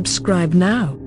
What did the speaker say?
subscribe now.